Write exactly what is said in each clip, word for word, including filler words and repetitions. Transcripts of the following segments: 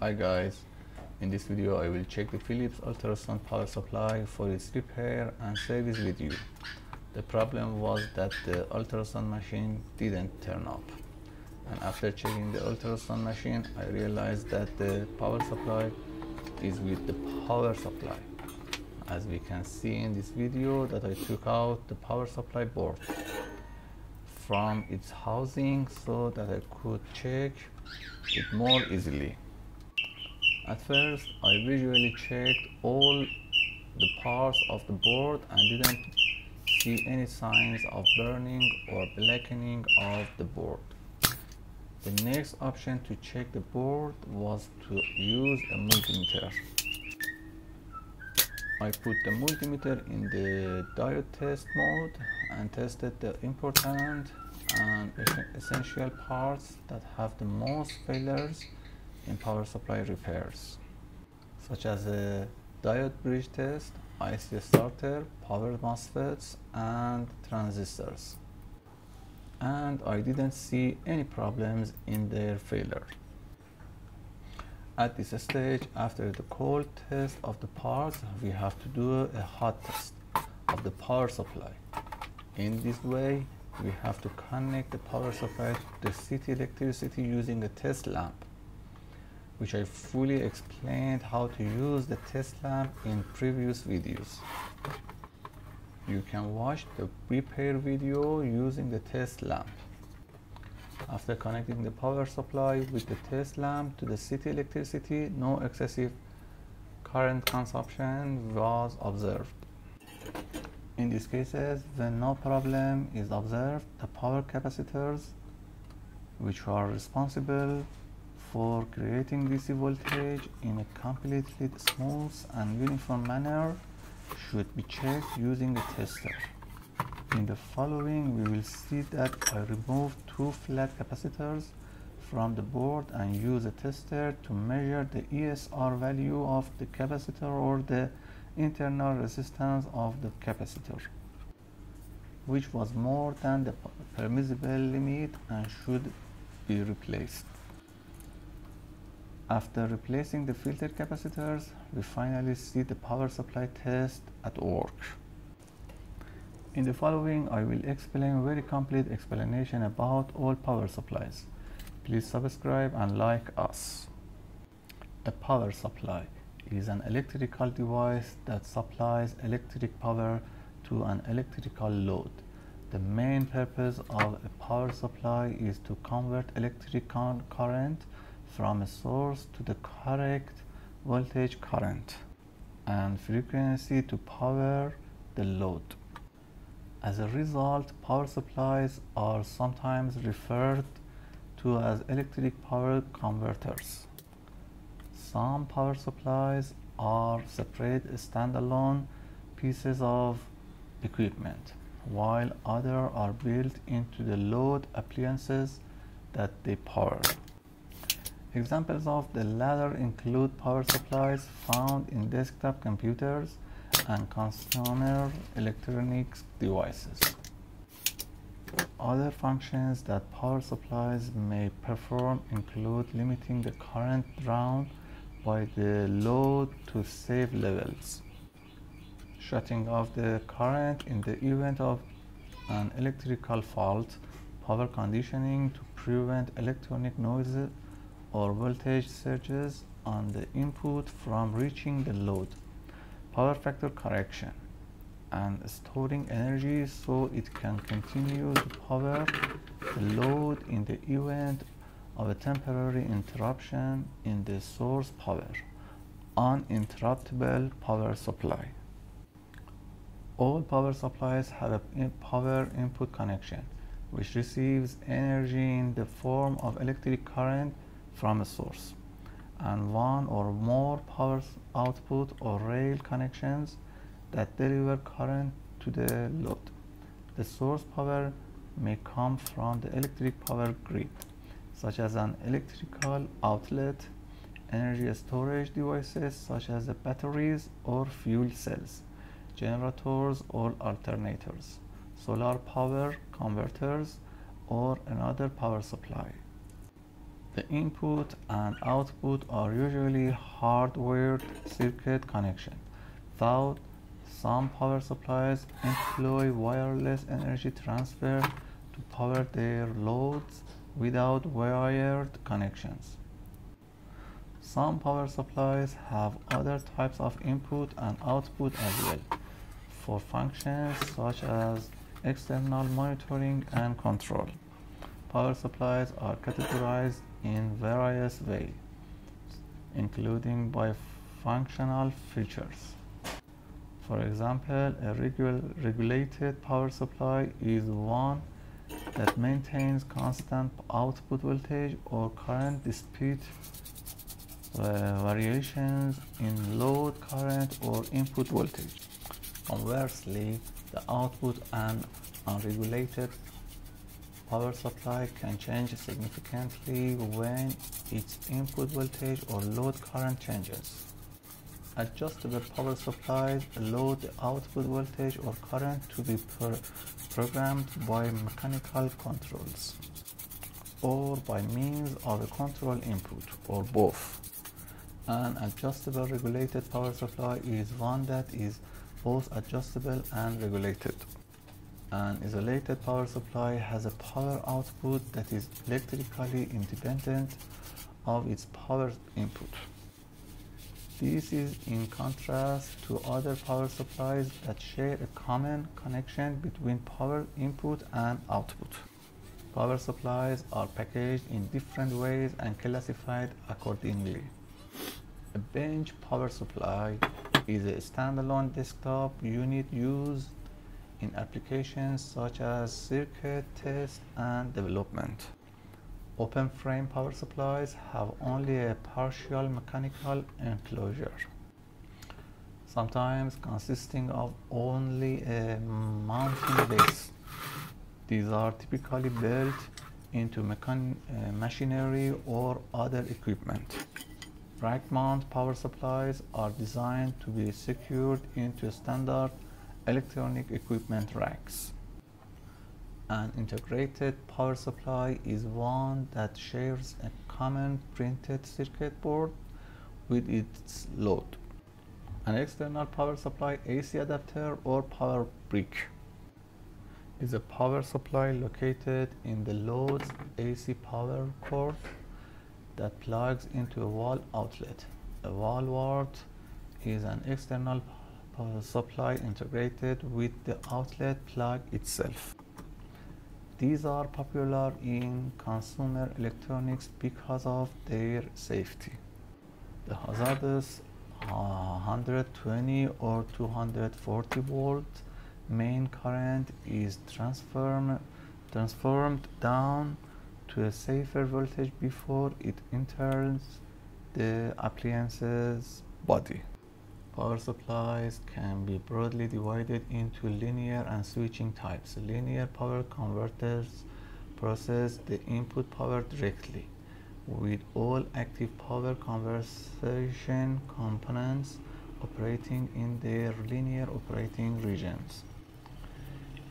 Hi guys, in this video I will check the Philips ultrasound power supply for its repair and service with you. The problem was that the ultrasound machine didn't turn up, and after checking the ultrasound machine I realized that the power supply is with the power supply. As we can see in this video that I took out the power supply board from its housing so that I could check it more easily. At first I visually checked all the parts of the board and didn't see any signs of burning or blackening of the board. The next option to check the board was to use a multimeter. I put the multimeter in the diode test mode and tested the important and essential parts that have the most failures in power supply repairs, such as a diode bridge test, I C starter, power MOSFETs and transistors, and I didn't see any problems in their failure. At this stage, after the cold test of the parts, we have to do a hot test of the power supply. In this way, we have to connect the power supply to the city electricity using a test lamp, which I fully explained how to use the test lamp in previous videos. You can watch the repair video using the test lamp. After connecting the power supply with the test lamp to the city electricity, no excessive current consumption was observed. In these cases, when no problem is observed, the power capacitors, which are responsible for creating D C voltage in a completely smooth and uniform manner, should be checked using the tester. In the following, we will see that I removed two flat capacitors from the board and use a tester to measure the E S R value of the capacitor, or the internal resistance of the capacitor, which was more than the permissible limit and should be replaced. After replacing the filter capacitors, we finally see the power supply test at work. In the following, I will explain very complete explanation about all power supplies. Please subscribe and like us. A power supply is an electrical device that supplies electric power to an electrical load. The main purpose of a power supply is to convert electric current from a source to the correct voltage, current, and frequency to power the load. As a result, power supplies are sometimes referred to as electric power converters. Some power supplies are separate standalone pieces of equipment, while others are built into the load appliances that they power. Examples of the latter include power supplies found in desktop computers and consumer electronics devices. Other functions that power supplies may perform include limiting the current drawn by the load to safe levels, shutting off the current in the event of an electrical fault, power conditioning to prevent electronic noises or voltage surges on the input from reaching the load, power factor correction, and storing energy so it can continue to power the load in the event of a temporary interruption in the source power, uninterruptible power supply. All power supplies have a power input connection, which receives energy in the form of electric current from a source, and one or more power output or rail connections that deliver current to the load. The source power may come from the electric power grid, such as an electrical outlet, energy storage devices such as the batteries or fuel cells, generators or alternators, solar power converters, or another power supply. The input and output are usually hardwired circuit connection, though some power supplies employ wireless energy transfer to power their loads without wired connections. Some power supplies have other types of input and output as well, for functions such as external monitoring and control. Power supplies are categorized in various ways, including by functional features. For example, a regu regulated power supply is one that maintains constant output voltage or current despite uh, variations in load current or input voltage. Conversely, the output and unregulated power supply can change significantly when its input voltage or load current changes. Adjustable power supplies allow the output voltage or current to be per programmed by mechanical controls or by means of a control input, or both. An adjustable regulated power supply is one that is both adjustable and regulated. An isolated power supply has a power output that is electrically independent of its power input. This is in contrast to other power supplies that share a common connection between power input and output. Power supplies are packaged in different ways and classified accordingly. A bench power supply is a standalone desktop unit used in applications such as circuit test and development. Open frame power supplies have only a partial mechanical enclosure, sometimes consisting of only a mounting base. These are typically built into mechan uh, machinery or other equipment. Rack mount power supplies are designed to be secured into standard electronic equipment racks. An integrated power supply is one that shares a common printed circuit board with its load, an external power supply A C adapter or power brick is a power supply located in the load's A C power cord that plugs into a wall outlet. A wall wart is an external power supply integrated with the outlet plug itself. These are popular in consumer electronics because of their safety. The hazardous uh, one hundred twenty or two hundred forty volt main current is transform, transformed down to a safer voltage before it enters the appliance's body. Power supplies can be broadly divided into linear and switching types. Linear power converters process the input power directly, with all active power conversion components operating in their linear operating regions.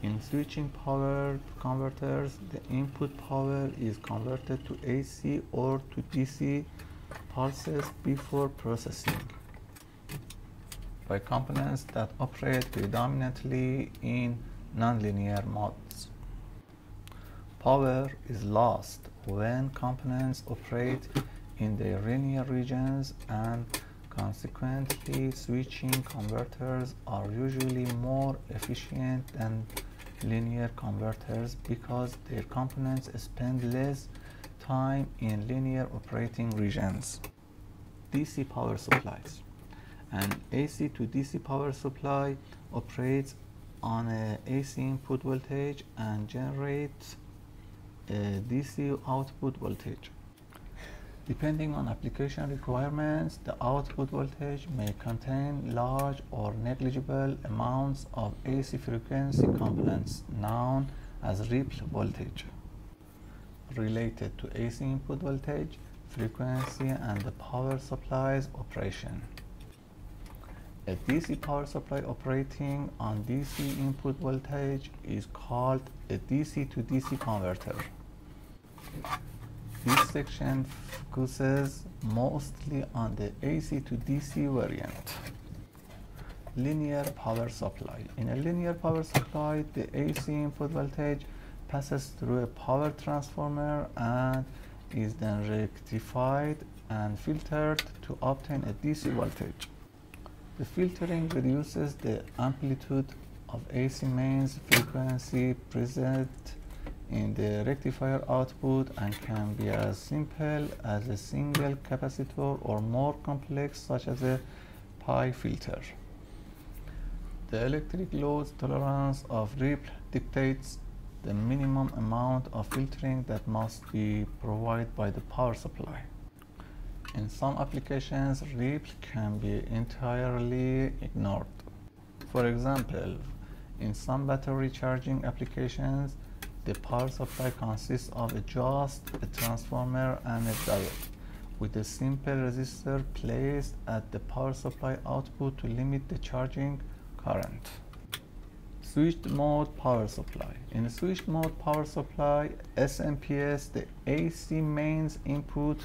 In switching power converters, the input power is converted to A C or to D C pulses before processing by components that operate predominantly in nonlinear modes. Power is lost when components operate in their linear regions, and consequently switching converters are usually more efficient than linear converters because their components spend less time in linear operating regions. D C power supplies. An A C to D C power supply operates on an A C input voltage and generates a D C output voltage. Depending on application requirements, the output voltage may contain large or negligible amounts of A C frequency components, known as ripple voltage. Related to A C input voltage, frequency, and the power supply's operation. A D C power supply operating on D C input voltage is called a D C to D C converter. this section focuses mostly on the A C to D C variant. Linear power supply. In a linear power supply, the A C input voltage passes through a power transformer and is then rectified and filtered to obtain a D C voltage. The filtering reduces the amplitude of A C mains frequency present in the rectifier output and can be as simple as a single capacitor or more complex, such as a pi filter. The electric load tolerance of Ripple dictates the minimum amount of filtering that must be provided by the power supply. In some applications, Ripple can be entirely ignored. For example, in some battery charging applications, the power supply consists of a just, a transformer, and a diode, with a simple resistor placed at the power supply output to limit the charging current. Switched mode power supply. In a switched mode power supply, S M P S, the A C mains input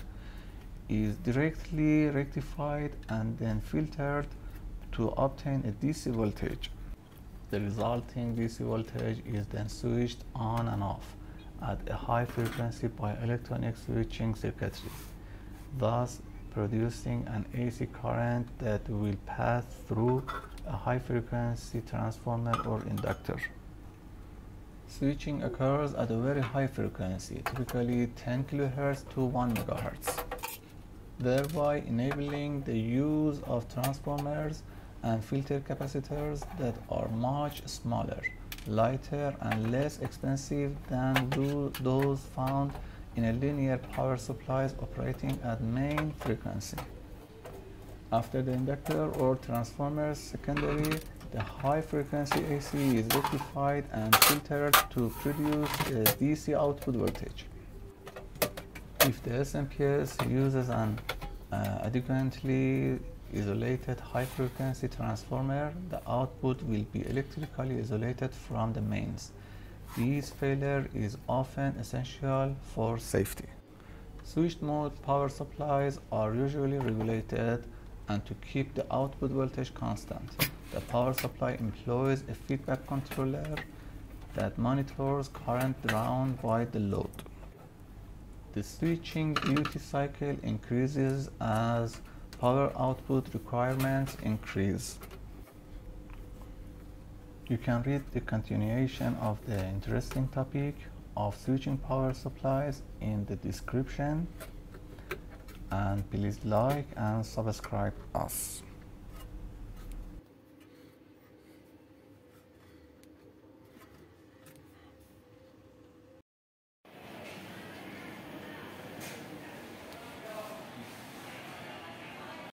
is directly rectified and then filtered to obtain a D C voltage. The resulting D C voltage is then switched on and off at a high frequency by electronic switching circuitry, thus producing an A C current that will pass through a high frequency transformer or inductor. Switching occurs at a very high frequency, typically ten kilohertz to one megahertz, thereby enabling the use of transformers and filter capacitors that are much smaller, lighter, and less expensive than do those found in a linear power supplies operating at main frequency. After the inductor or transformer's secondary, the high frequency A C is rectified and filtered to produce a D C output voltage. If the S M P S uses an uh, adequately isolated high frequency transformer, the output will be electrically isolated from the mains. This failure is often essential for safety. Switched mode power supplies are usually regulated, and to keep the output voltage constant, the power supply employs a feedback controller that monitors current drawn by the load. The switching duty cycle increases as power output requirements increase. You can read the continuation of the interesting topic of switching power supplies in the description. And please like and subscribe us.